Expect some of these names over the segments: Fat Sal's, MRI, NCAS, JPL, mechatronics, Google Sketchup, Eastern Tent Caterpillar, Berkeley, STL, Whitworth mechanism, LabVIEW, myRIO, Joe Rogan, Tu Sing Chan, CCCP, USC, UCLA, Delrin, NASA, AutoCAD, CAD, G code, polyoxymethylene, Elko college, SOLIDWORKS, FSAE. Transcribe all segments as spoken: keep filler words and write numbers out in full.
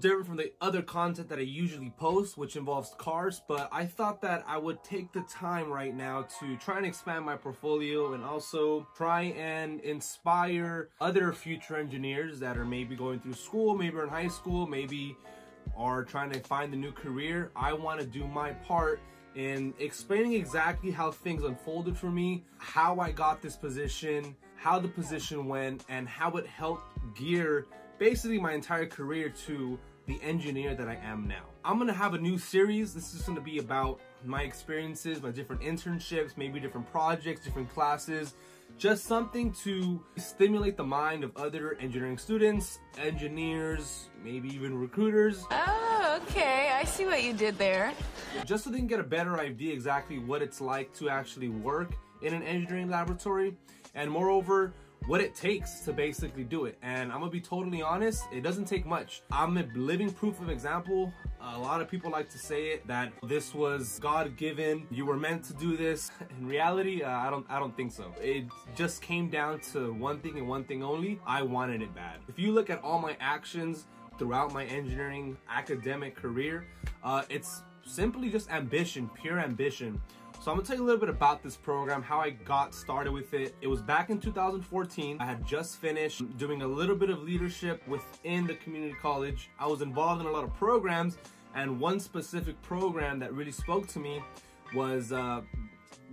different from the other content that I usually post, which involves cars, but I thought that I would take the time right now to try and expand my portfolio and also try and inspire other future engineers that are maybe going through school, maybe are in high school, maybe are trying to find a new career. I want to do my part in explaining exactly how things unfolded for me, how I got this position, how the position went, and how it helped gear basically my entire career to the engineer that I am now. I'm gonna have a new series. This is gonna be about my experiences, my different internships, maybe different projects, different classes, just something to stimulate the mind of other engineering students, engineers, maybe even recruiters. Oh, okay, I see what you did there. Just so they can get a better idea exactly what it's like to actually work in an engineering laboratory, and moreover, what it takes to basically do it. And I'm gonna be totally honest, it doesn't take much. I'm a living proof of example. A lot of people like to say it, that this was God-given, you were meant to do this. In reality, uh, I don't I don't think so. It just came down to one thing and one thing only. I wanted it bad. If you look at all my actions throughout my engineering academic career, uh, it's simply just ambition, pure ambition. So I'm gonna tell you a little bit about this program, how I got started with it. It was back in two thousand fourteen. I had just finished doing a little bit of leadership within the community college. I was involved in a lot of programs, and one specific program that really spoke to me was, uh,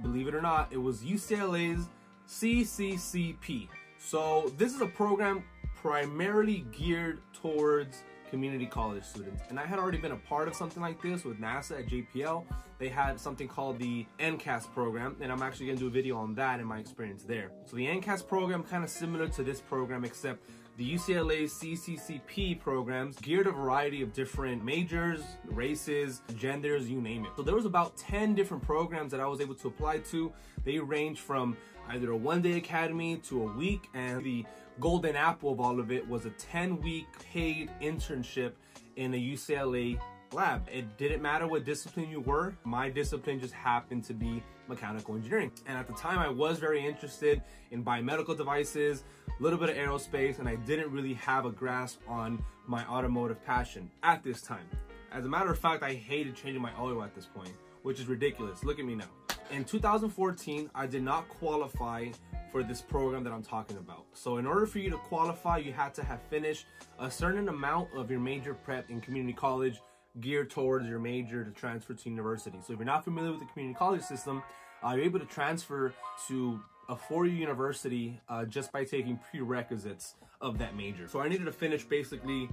believe it or not, it was U C L A's C C C P. So this is a program primarily geared towards community college students, and I had already been a part of something like this with NASA at J P L. They had something called the N C A S program, and I'm actually gonna do a video on that and my experience there. So the N C A S program, kind of similar to this program, except the U C L A C C C P programs geared a variety of different majors, races, genders, you name it. So there was about ten different programs that I was able to apply to. They range from either a one-day academy to a week, and the golden apple of all of it was a ten-week paid internship in a U C L A lab. It didn't matter what discipline you were. My discipline just happened to be mechanical engineering. And at the time, I was very interested in biomedical devices, a little bit of aerospace, and I didn't really have a grasp on my automotive passion at this time. As a matter of fact, I hated changing my oil at this point, which is ridiculous. Look at me now. In two thousand fourteen, I did not qualify for this program that I'm talking about. So in order for you to qualify, you had to have finished a certain amount of your major prep in community college geared towards your major to transfer to university. So if you're not familiar with the community college system, uh, you're able to transfer to a four-year university uh, just by taking prerequisites of that major. So I needed to finish basically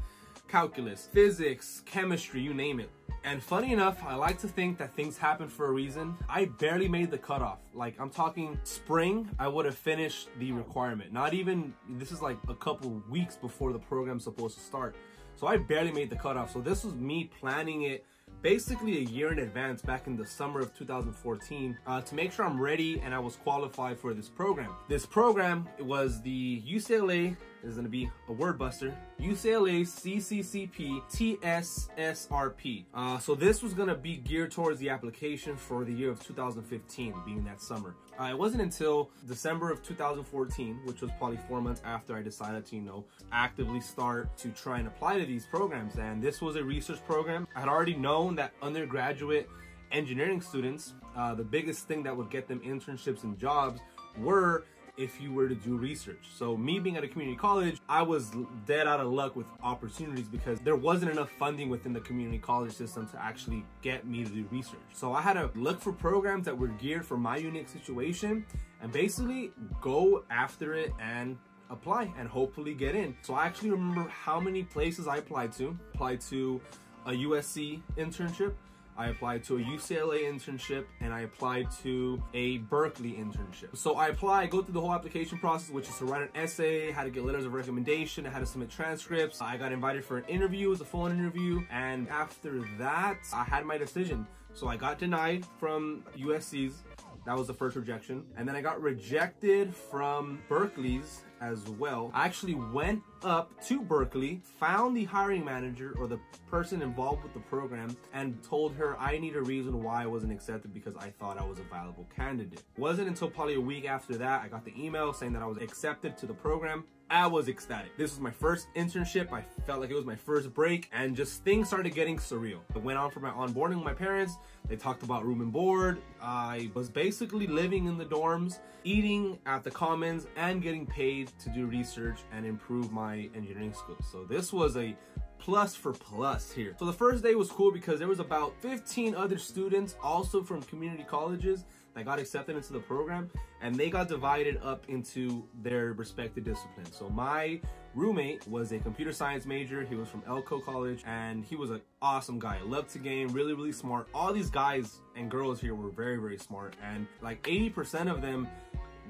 calculus, physics, chemistry, you name it. And funny enough, I like to think that things happen for a reason. I barely made the cutoff. Like, I'm talking spring, I would have finished the requirement. Not even, this is like a couple weeks before the program's supposed to start. So I barely made the cutoff. So this was me planning it basically a year in advance back in the summer of two thousand fourteen uh, to make sure I'm ready and I was qualified for this program. This program was the U C L A, this is gonna be a word buster, U C L A C C C P T S S R P. Uh, so this was gonna be geared towards the application for the year of two thousand fifteen, being that summer. Uh, it wasn't until December of two thousand fourteen, which was probably four months after I decided to, you know, actively start to try and apply to these programs. And this was a research program. I had already known that undergraduate engineering students, uh, the biggest thing that would get them internships and jobs were if you were to do research. So me being at a community college, I was dead out of luck with opportunities because there wasn't enough funding within the community college system to actually get me to do research. So I had to look for programs that were geared for my unique situation and basically go after it and apply and hopefully get in. So I actually remember how many places I applied to. I applied to a U S C internship, I applied to a U C L A internship, and I applied to a Berkeley internship. So I apply, I go through the whole application process, which is to write an essay, how to get letters of recommendation, how to submit transcripts. I got invited for an interview, it was a phone interview, and after that, I had my decision. So I got denied from U S C's, that was the first rejection, and then I got rejected from Berkeley's as well. I actually went up to Berkeley, found the hiring manager or the person involved with the program and told her, I need a reason why I wasn't accepted because I thought I was a viable candidate. Wasn't until probably a week after that, I got the email saying that I was accepted to the program. I was ecstatic. This was my first internship. I felt like it was my first break and just things started getting surreal. I went on for my onboarding with my parents. They talked about room and board. I was basically living in the dorms, eating at the commons and getting paid to do research and improve my engineering skills. So this was a plus for plus here. So the first day was cool because there was about fifteen other students also from community colleges that got accepted into the program, and they got divided up into their respective disciplines. So my roommate was a computer science major. He was from Elko College and he was an awesome guy. Loved to game, really, really smart. All these guys and girls here were very, very smart, and like eighty percent of them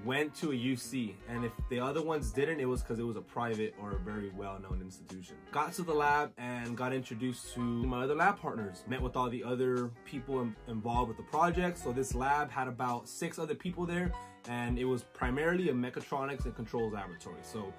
went to a U C, and if the other ones didn't, it was because it was a private or a very well-known institution. Got to the lab and got introduced to my other lab partners. Met with all the other people involved with the project. So this lab had about six other people there, and it was primarily a mechatronics and controls laboratory. So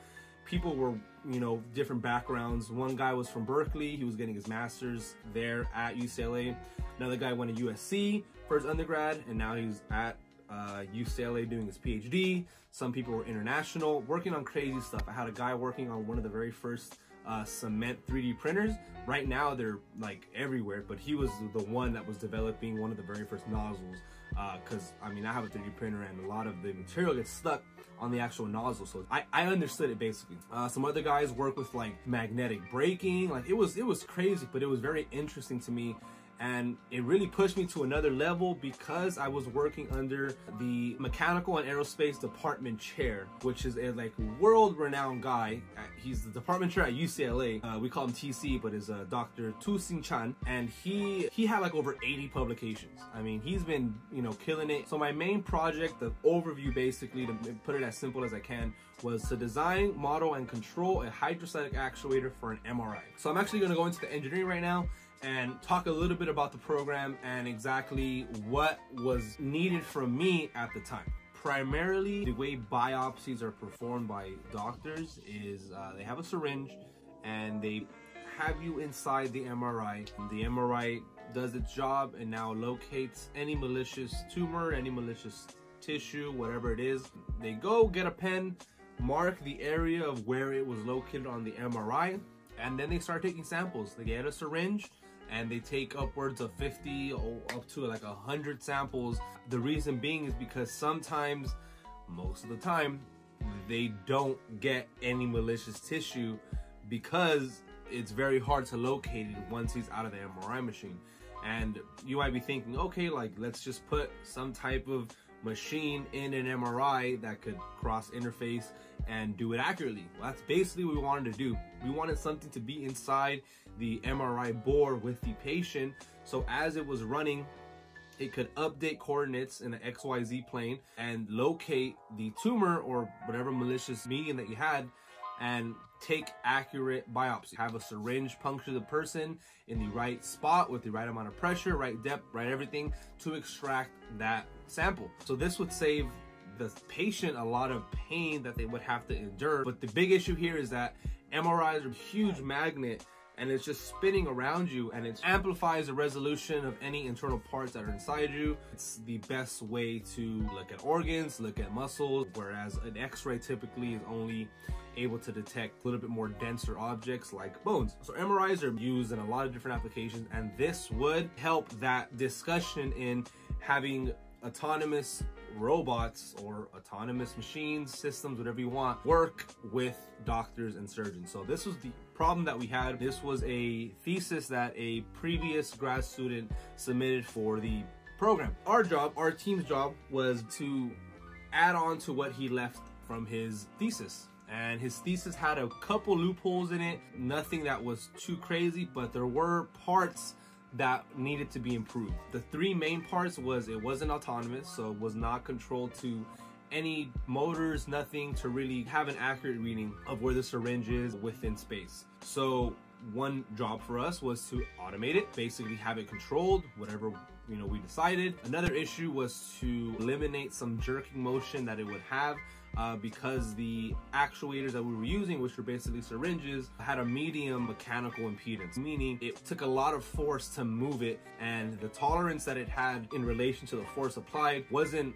people were, you know, different backgrounds. One guy was from Berkeley. He was getting his master's there at U C L A. Another guy went to U S C for his undergrad, and now he's at Uh, U C L A doing his PhD. Some people were international, working on crazy stuff. I had a guy working on one of the very first uh, cement three D printers. Right now they're like everywhere, but he was the one that was developing one of the very first nozzles. Uh, Cause I mean, I have a three D printer and a lot of the material gets stuck on the actual nozzle. So I, I understood it basically. Uh, some other guys work with like magnetic braking. Like it was, it was crazy, but it was very interesting to me. And it really pushed me to another level because I was working under the mechanical and aerospace department chair, which is a like world-renowned guy. He's the department chair at U C L A. Uh, we call him T C, but is uh, Doctor Tu Sing Chan, and he he had like over eighty publications. I mean, he's been you know killing it. So my main project, the overview basically, to put it as simple as I can, was to design, model, and control a hydrostatic actuator for an M R I. So I'm actually going to go into the engineering right now and talk a little bit about the program and exactly what was needed from me at the time. Primarily, the way biopsies are performed by doctors is uh, they have a syringe and they have you inside the M R I. The M R I does its job and now locates any malicious tumor, any malicious tissue, whatever it is. They go get a pen, mark the area of where it was located on the M R I, and then they start taking samples. They get a syringe and they take upwards of fifty or up to like one hundred samples. The reason being is because sometimes, most of the time, they don't get any malicious tissue because it's very hard to locate it once he's out of the M R I machine. And you might be thinking, okay, like let's just put some type of machine in an M R I that could cross interface and do it accurately. Well, that's basically what we wanted to do. We wanted something to be inside the M R I bore with the patient, so as it was running, it could update coordinates in the X Y Z plane and locate the tumor or whatever malicious medium that you had and take accurate biopsy. Have a syringe puncture the person in the right spot with the right amount of pressure, right depth, right everything to extract that sample. So this would save the patient a lot of pain that they would have to endure. But the big issue here is that M R Is are a huge magnet and it's just spinning around you, and it amplifies the resolution of any internal parts that are inside you. It's the best way to look at organs, look at muscles, whereas an X-ray typically is only able to detect a little bit more denser objects like bones. So M R Is are used in a lot of different applications, and this would help that discussion in having autonomous robots or autonomous machines, systems, whatever you want, work with doctors and surgeons. So this was the problem that we had. This was a thesis that a previous grad student submitted for the program. Our job, our team's job, was to add on to what he left from his thesis. And his thesis had a couple loopholes in it, nothing that was too crazy, but there were parts that needed to be improved. The three main parts was it wasn't autonomous, so it was not controlled to any motors, nothing to really have an accurate reading of where the syringe is within space. So one job for us was to automate it, basically have it controlled, whatever you know we decided. Another issue was to eliminate some jerking motion that it would have uh, because the actuators that we were using, which were basically syringes, had a medium mechanical impedance, meaning it took a lot of force to move it, and the tolerance that it had in relation to the force applied wasn't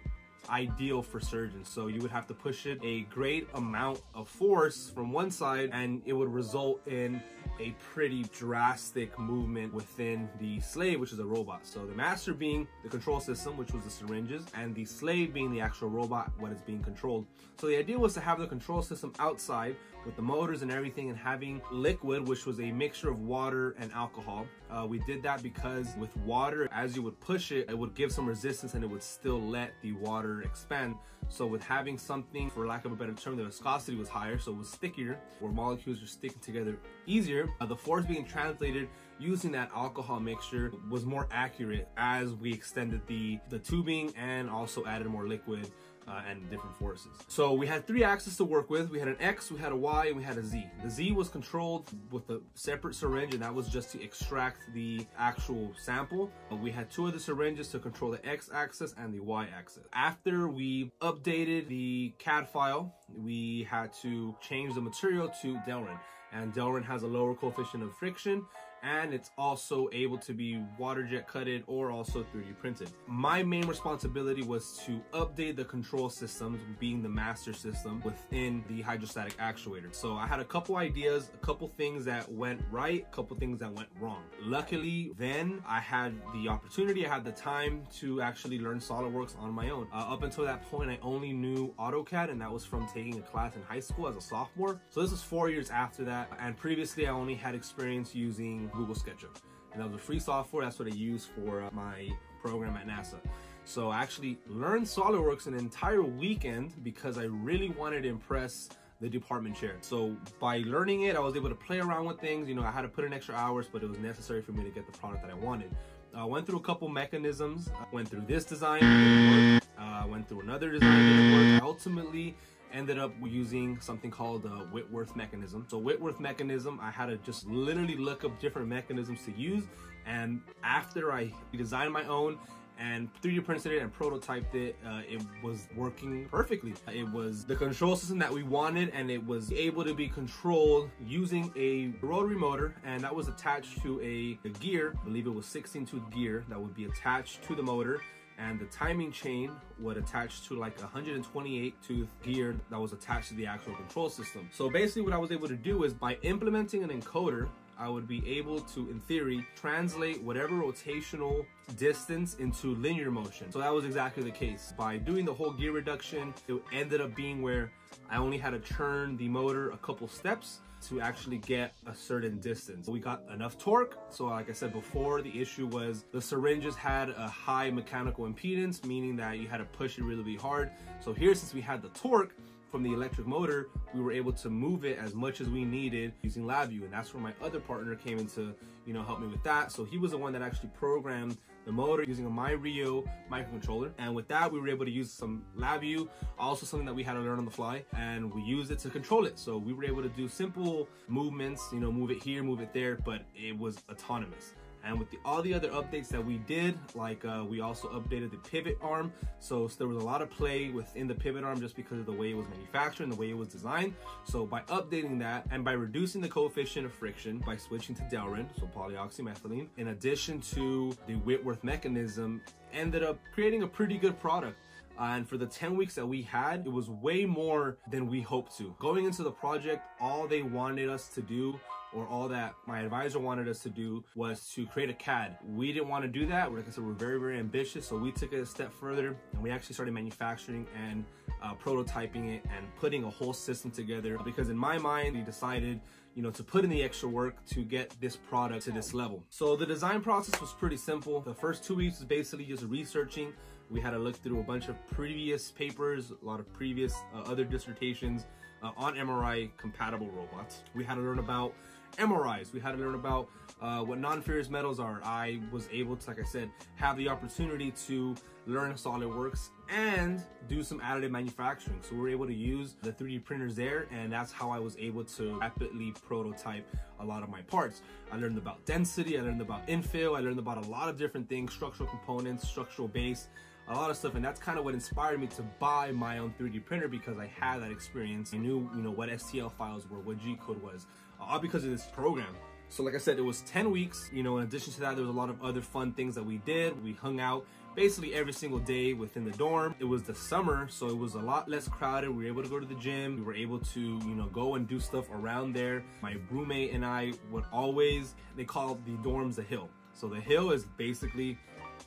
ideal for surgeons. So you would have to push it a great amount of force from one side, and it would result in a pretty drastic movement within the slave, which is a robot. So the master being the control system, which was the syringes, and the slave being the actual robot, what is being controlled. So the idea was to have the control system outside with the motors and everything, and having liquid, which was a mixture of water and alcohol. Uh, we did that because with water, as you would push it, it would give some resistance and it would still let the water expand. So with having something, for lack of a better term, the viscosity was higher, so it was stickier, where molecules were sticking together easier. Uh, the force being translated using that alcohol mixture was more accurate as we extended the the tubing and also added more liquid uh, and different forces. So we had three axes to work with. We had an X, we had a Y, and we had a Z. The Z was controlled with a separate syringe, and that was just to extract the actual sample. We had two of the syringes to control the X axis and the Y axis. After we updated the C A D file, we had to change the material to Delrin, and Delrin has a lower coefficient of friction, and it's also able to be water jet cutted or also three D printed. My main responsibility was to update the control systems, being the master system within the hydrostatic actuator. So I had a couple ideas, a couple things that went right, a couple things that went wrong. Luckily then I had the opportunity, I had the time to actually learn SOLIDWORKS on my own. Uh, up until that point I only knew AutoCAD, and that was from taking a class in high school as a sophomore. So this is four years after that, and previously I only had experience using Google Sketchup, and that was a free software. That's what I used for uh, my program at NASA. So I actually learned SOLIDWORKS an entire weekend because I really wanted to impress the department chair. So by learning it, I was able to play around with things. You know, I had to put in extra hours, but it was necessary for me to get the product that I wanted. I uh, went through a couple mechanisms. I went through this design, didn't work. Uh, went through another design, didn't work. I ultimately ended up using something called the Whitworth mechanism. So Whitworth mechanism, I had to just literally look up different mechanisms to use, and after I designed my own and three D printed it and prototyped it, uh, it was working perfectly. It was the control system that we wanted, and it was able to be controlled using a rotary motor, and that was attached to a, a gear, I believe it was sixteen tooth gear, that would be attached to the motor. And the timing chain would attach to like one hundred twenty-eight tooth gear that was attached to the actual control system. So basically what I was able to do is by implementing an encoder, I would be able to, in theory, translate whatever rotational distance into linear motion. So that was exactly the case. By doing the whole gear reduction, it ended up being where I only had to turn the motor a couple steps to actually get a certain distance. We got enough torque. So like I said before, the issue was the syringes had a high mechanical impedance, meaning that you had to push it really, really hard. So here, since we had the torque from the electric motor, we were able to move it as much as we needed using LabVIEW. And that's where my other partner came in to, you know, help me with that. So he was the one that actually programmed the motor using a my R I O microcontroller. And with that, we were able to use some LabVIEW, also something that we had to learn on the fly, and we used it to control it. So we were able to do simple movements, you know, move it here, move it there, but it was autonomous. And with the, all the other updates that we did, like uh, we also updated the pivot arm. So, so there was a lot of play within the pivot arm just because of the way it was manufactured and the way it was designed. So by updating that and by reducing the coefficient of friction, by switching to Delrin, so polyoxymethylene, in addition to the Whitworth mechanism, ended up creating a pretty good product. Uh, and for the ten weeks that we had, it was way more than we hoped to. Going into the project, all they wanted us to do, or all that my advisor wanted us to do, was to create a C A D. We didn't want to do that. Like I said, we're very, very ambitious. So we took it a step further, and we actually started manufacturing and uh, prototyping it and putting a whole system together. Because in my mind, we decided, you know, to put in the extra work to get this product to this level. So the design process was pretty simple. The first two weeks was basically just researching. We had to look through a bunch of previous papers, a lot of previous uh, other dissertations uh, on M R I compatible robots. We had to learn about M R Is. We had to learn about uh, what non-ferrous metals are. I was able to, like I said, have the opportunity to learn SOLIDWORKS and do some additive manufacturing. So we were able to use the three D printers there, and that's how I was able to rapidly prototype a lot of my parts. I learned about density, I learned about infill, I learned about a lot of different things, structural components, structural base, a lot of stuff, and that's kind of what inspired me to buy my own three D printer, because I had that experience. I knew, you know, what S T L files were, what G code was, uh, all because of this program. So like I said, it was ten weeks. You know, in addition to that, there was a lot of other fun things that we did. We hung out basically every single day within the dorm. It was the summer, so it was a lot less crowded. We were able to go to the gym. We were able to, you know, go and do stuff around there. My roommate and I would always, they called the dorms the hill. So the hill is basically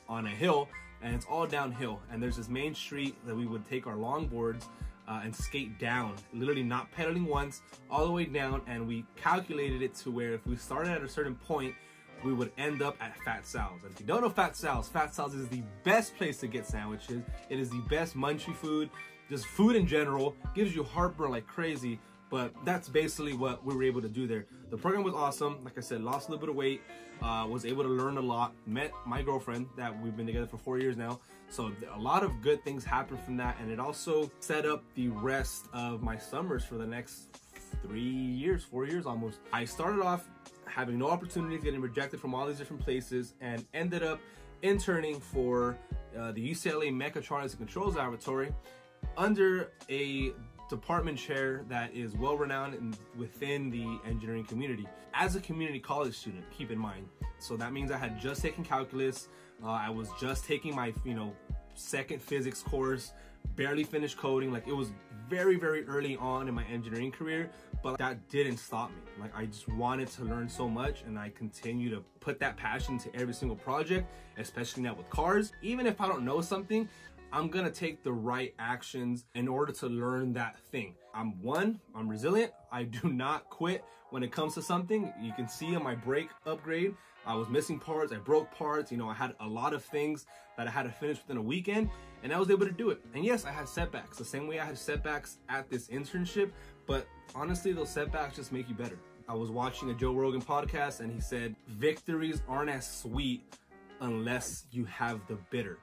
on a hill, and it's all downhill, and there's this main street that we would take our longboards uh, and skate down, literally not pedaling once, all the way down. And we calculated it to where if we started at a certain point, we would end up at Fat Sal's. And if you don't know Fat Sal's, Fat Sal's is the best place to get sandwiches. It is the best munchy food, just food in general, gives you heartburn like crazy, but that's basically what we were able to do there. The program was awesome. Like I said, lost a little bit of weight, uh, was able to learn a lot, met my girlfriend that we've been together for four years now. So a lot of good things happened from that, and it also set up the rest of my summers for the next three years, four years almost. I started off having no opportunities, getting rejected from all these different places, and ended up interning for uh, the U C L A Mechatronics and Controls Laboratory under a department chair that is well renowned in, within the engineering community. As a community college student, keep in mind, so that means I had just taken calculus, uh, I was just taking my, you know, second physics course, barely finished coding. Like, it was very, very early on in my engineering career, but that didn't stop me. Like, I just wanted to learn so much, and I continue to put that passion to every single project, especially now with cars. Even if I don't know something, I'm gonna take the right actions in order to learn that thing. I'm one, I'm resilient. I do not quit when it comes to something. You can see on my brake upgrade, I was missing parts, I broke parts, you know, I had a lot of things that I had to finish within a weekend, and I was able to do it. And yes, I had setbacks, the same way I had setbacks at this internship, but honestly, those setbacks just make you better. I was watching a Joe Rogan podcast, and he said, victories aren't as sweet unless you have the bitter.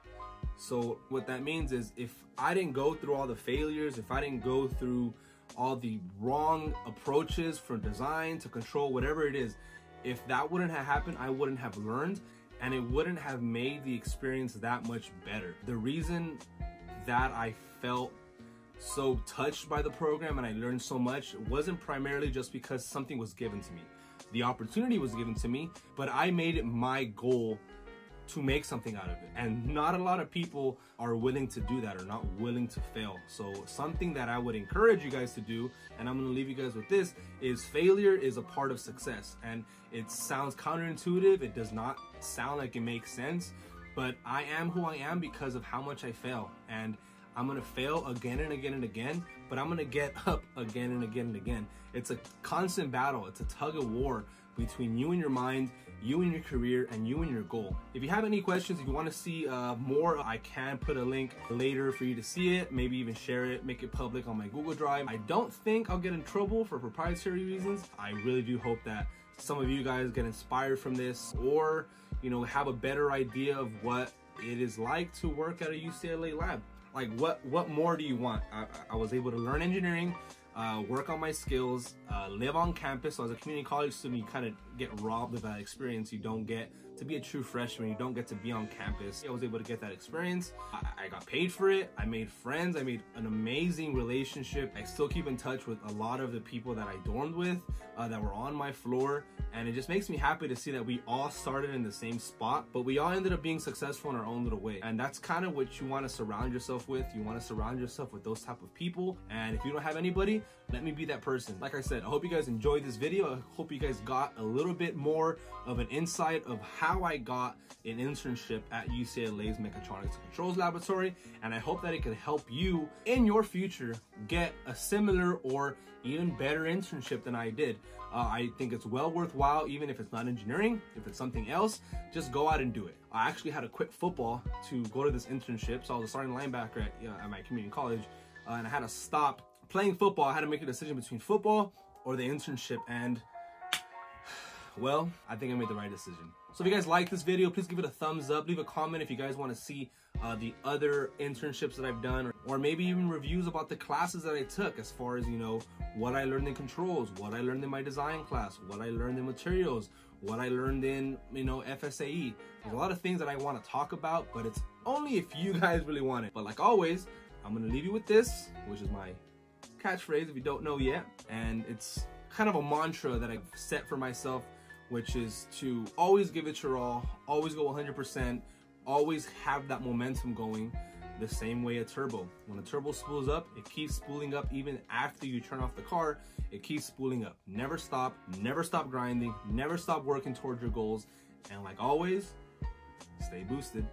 So what that means is, if I didn't go through all the failures, if I didn't go through all the wrong approaches from design to control, whatever it is, if that wouldn't have happened, I wouldn't have learned, and it wouldn't have made the experience that much better. The reason that I felt so touched by the program and I learned so much wasn't primarily just because something was given to me. The opportunity was given to me, but I made it my goal to make something out of it, and not a lot of people are willing to do that, or not willing to fail. So something that I would encourage you guys to do, and I'm going to leave you guys with this, is failure is a part of success. And it sounds counterintuitive, it does not sound like it makes sense, but I am who I am because of how much I fail, and I'm going to fail again and again and again, but I'm going to get up again and again and again. It's a constant battle, it's a tug of war between you and your mind, you and your career, and you and your goal. If you have any questions, if you want to see uh, more, I can put a link later for you to see it, maybe even share it, make it public on my Google Drive. I don't think I'll get in trouble for proprietary reasons. I really do hope that some of you guys get inspired from this, or, you know, have a better idea of what it is like to work at a U C L A lab. Like, what, what more do you want? I, I was able to learn engineering, Uh, work on my skills, uh, live on campus. So as a community college student, you kind of get robbed of that experience. You don't get to be a true freshman, you don't get to be on campus. I was able to get that experience. I, I got paid for it, I made friends, I made an amazing relationship. I still keep in touch with a lot of the people that I dormed with, uh, that were on my floor, and it just makes me happy to see that we all started in the same spot, but we all ended up being successful in our own little way. And that's kind of what you want to surround yourself with. You want to surround yourself with those type of people, and if you don't have anybody, let me be that person. Like I said, I hope you guys enjoyed this video. I hope you guys got a little bit more of an insight of how I got an internship at U C L A's Mechatronics and Controls Laboratory, and I hope that it can help you in your future get a similar or even better internship than I did. Uh, I think it's well worthwhile, even if it's not engineering, if it's something else, just go out and do it. I actually had to quit football to go to this internship, so I was a starting linebacker at, uh, at my community college, uh, and I had to stop playing football. I had to make a decision between football or the internship, and well, I think I made the right decision. So if you guys like this video, please give it a thumbs up. Leave a comment if you guys want to see uh, the other internships that I've done, or, or maybe even reviews about the classes that I took, as far as, you know, what I learned in controls, what I learned in my design class, what I learned in materials, what I learned in, you know, F S A E. There's a lot of things that I want to talk about, but it's only if you guys really want it. But like always, I'm going to leave you with this, which is my catchphrase if you don't know yet. And it's kind of a mantra that I've set for myself, which is to always give it your all, always go one hundred percent, always have that momentum going, the same way a turbo. When a turbo spools up, it keeps spooling up even after you turn off the car, it keeps spooling up. Never stop, never stop grinding, never stop working towards your goals, and like always, stay boosted.